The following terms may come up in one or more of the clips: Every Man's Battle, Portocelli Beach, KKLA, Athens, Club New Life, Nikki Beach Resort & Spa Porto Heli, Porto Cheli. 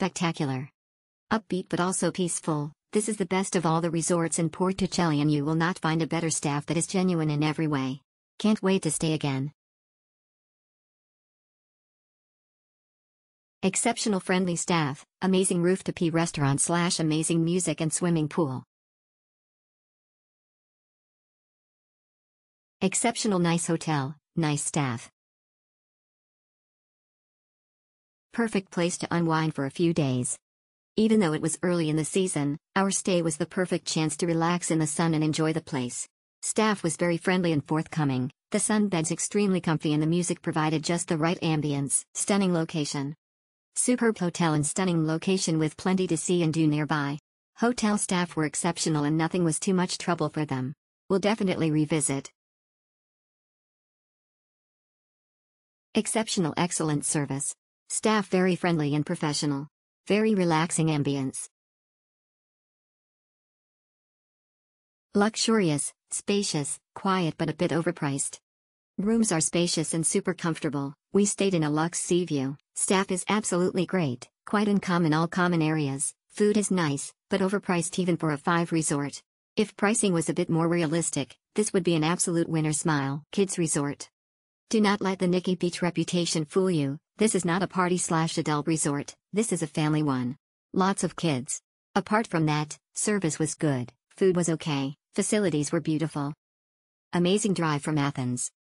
spectacular. Upbeat but also peaceful, this is the best of all the resorts in Portocelli, and you will not find a better staff that is genuine in every way. Can't wait to stay again. Exceptional friendly staff, amazing roof-to-pee restaurant / amazing music and swimming pool. Exceptional nice hotel, nice staff. Perfect place to unwind for a few days. Even though it was early in the season, our stay was the perfect chance to relax in the sun and enjoy the place. Staff was very friendly and forthcoming, the sunbeds extremely comfy, and the music provided just the right ambience. Stunning location. Superb hotel and stunning location with plenty to see and do nearby. Hotel staff were exceptional and nothing was too much trouble for them. We'll definitely revisit. Exceptional excellent service. Staff very friendly and professional. Very relaxing ambience. Luxurious, spacious, quiet but a bit overpriced. Rooms are spacious and super comfortable. We stayed in a luxe sea view. Staff is absolutely great, quite uncommon in all common areas. Food is nice, but overpriced even for a 5 resort. If pricing was a bit more realistic, this would be an absolute winner. Smile. Kids resort. Do not let the Nikki Beach reputation fool you. This is not a party/adult resort, this is a family one. Lots of kids. Apart from that, service was good, food was okay, facilities were beautiful. Amazing drive from Athens.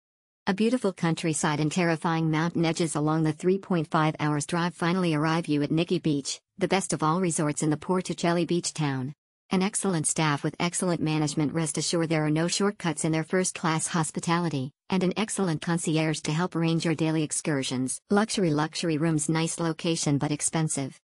A beautiful countryside and terrifying mountain edges along the 3.5 hours drive finally arrive you at Nikki Beach, the best of all resorts in the Portocelli beach town. An excellent staff with excellent management. Rest assured there are no shortcuts in their first-class hospitality, and an excellent concierge to help arrange your daily excursions. Luxury rooms, nice location but expensive.